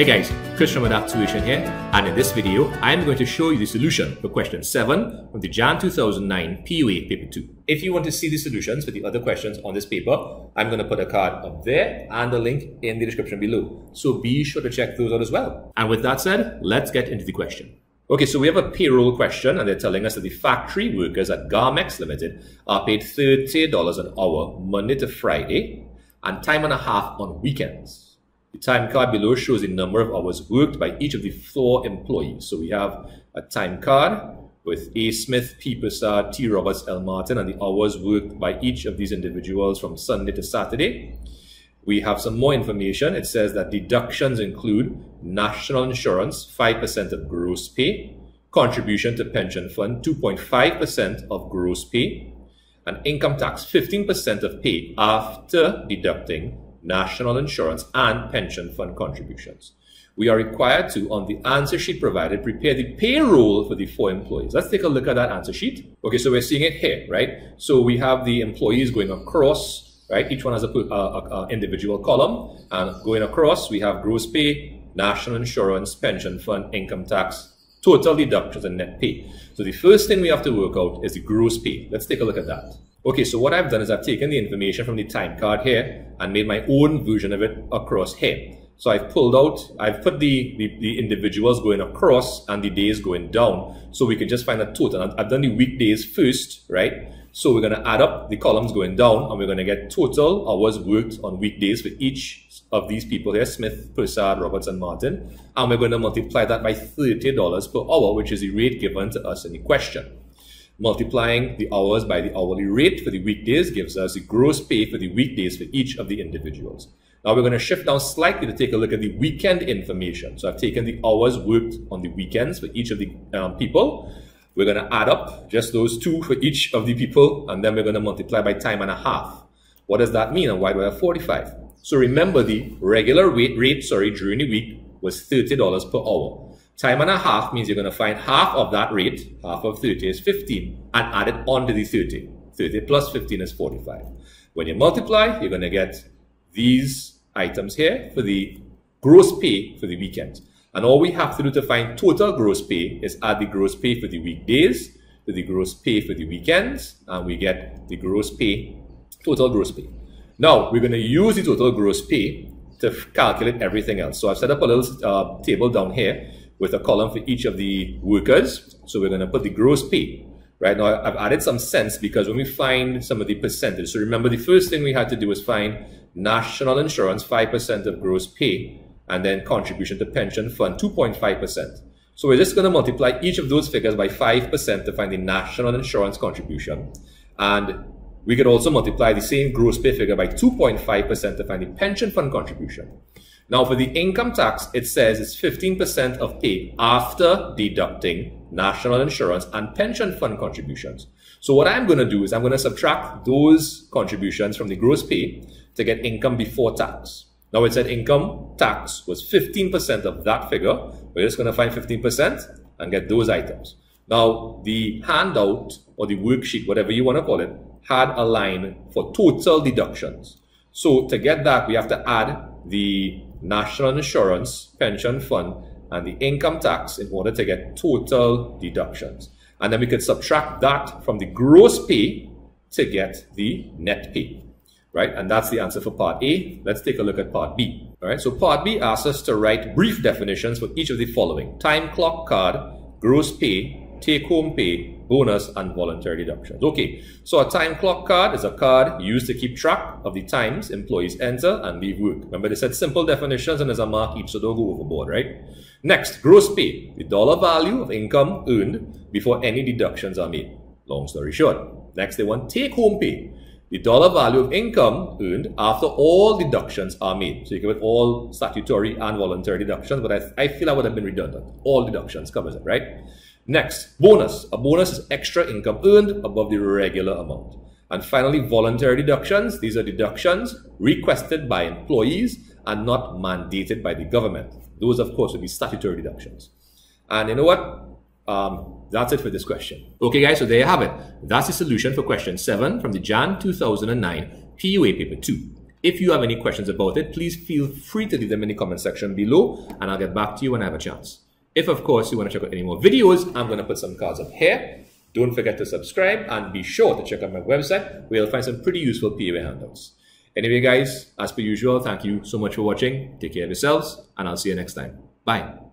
Hey guys, Chris from Adapt Tuition here, and in this video, I am going to show you the solution for question 7 from the Jan 2009 POA Paper 2. If you want to see the solutions for the other questions on this paper, I'm going to put a card up there and a link in the description below. So be sure to check those out as well. And with that said, let's get into the question. Okay, so we have a payroll question, and they're telling us that the factory workers at Garmex Limited are paid $30 an hour Monday to Friday and time and a half on weekends. The time card below shows the number of hours worked by each of the four employees. So we have a time card with A. Smith, P. Prasad, T. Roberts, L. Martin, and the hours worked by each of these individuals from Sunday to Saturday. We have some more information. It says that deductions include national insurance, 5% of gross pay, contribution to pension fund, 2.5% of gross pay, and income tax, 15% of pay after deducting national insurance and pension fund contributions. We are required to, on the answer sheet provided, prepare the payroll for the four employees. Let's take a look at that answer sheet. Okay, so we're seeing it here, right? So we have the employees going across, right? Each one has a individual column, and going across, we have gross pay, national insurance, pension fund, income tax, total deductions, and net pay. So the first thing we have to work out is the gross pay. Let's take a look at that. Okay, so what I've done is I've taken the information from the time card here and made my own version of it across here. So I've pulled out, I've put the individuals going across and the days going down, so we can just find a total. I've done the weekdays first, right? So we're going to add up the columns going down, and we're going to get total hours worked on weekdays for each of these people here, Smith, Prasad, Roberts, and Martin. And we're going to multiply that by $30 per hour, which is the rate given to us in the question. Multiplying the hours by the hourly rate for the weekdays gives us the gross pay for the weekdays for each of the individuals. Now we're going to shift down slightly to take a look at the weekend information. So I've taken the hours worked on the weekends for each of the people. We're going to add up just those two for each of the people, and then we're going to multiply by time and a half. What does that mean, and why do we have 45? So remember, the regular rate during the week was $30 per hour. Time and a half means you're going to find half of that rate, half of 30 is 15, and add it onto the 30. 30 plus 15 is 45. When you multiply, you're going to get these items here for the gross pay for the weekend. And all we have to do to find total gross pay is add the gross pay for the weekdays to the gross pay for the weekends, and we get the gross pay, total gross pay. Now, we're going to use the total gross pay to calculate everything else. So I've set up a little table down here with a column for each of the workers. So we're going to put the gross pay. Right now, I've added some cents because when we find some of the percentage, so remember the first thing we had to do was find national insurance, 5% of gross pay, and then contribution to pension fund, 2.5%. So we're just going to multiply each of those figures by 5% to find the national insurance contribution. And we could also multiply the same gross pay figure by 2.5% to find the pension fund contribution. Now for the income tax, it says it's 15% of pay after deducting national insurance and pension fund contributions. So what I'm going to do is I'm going to subtract those contributions from the gross pay to get income before tax. Now it said income tax was 15% of that figure. We're just going to find 15% and get those items. Now the handout or the worksheet, whatever you want to call it, had a line for total deductions. So to get that, we have to add the national insurance, pension fund, and the income tax in order to get total deductions. And then we could subtract that from the gross pay to get the net pay, right? And that's the answer for part A. Let's take a look at part B. All right, so part B asks us to write brief definitions for each of the following: time clock card, gross pay, take-home pay, bonus, and voluntary deductions. Okay, so a time clock card is a card used to keep track of the times employees enter and leave work. Remember, they said simple definitions and there's a mark each, so don't go overboard, right? Next, gross pay, the dollar value of income earned before any deductions are made. Long story short. Next, they want take-home pay, the dollar value of income earned after all deductions are made. So you give it all statutory and voluntary deductions, but I feel I would have been redundant. All deductions covers it, right? Next, bonus. A bonus is extra income earned above the regular amount. And finally, voluntary deductions. These are deductions requested by employees and not mandated by the government. Those, of course, would be statutory deductions. And you know what? That's it for this question. Okay, guys, so there you have it. That's the solution for question 7 from the Jan 2009 POA Paper 2. If you have any questions about it, please feel free to leave them in the comment section below, and I'll get back to you when I have a chance. If, of course, you want to check out any more videos, I'm going to put some cards up here. Don't forget to subscribe and be sure to check out my website where you'll find some pretty useful POA handouts. Anyway, guys, as per usual, thank you so much for watching. Take care of yourselves, and I'll see you next time. Bye.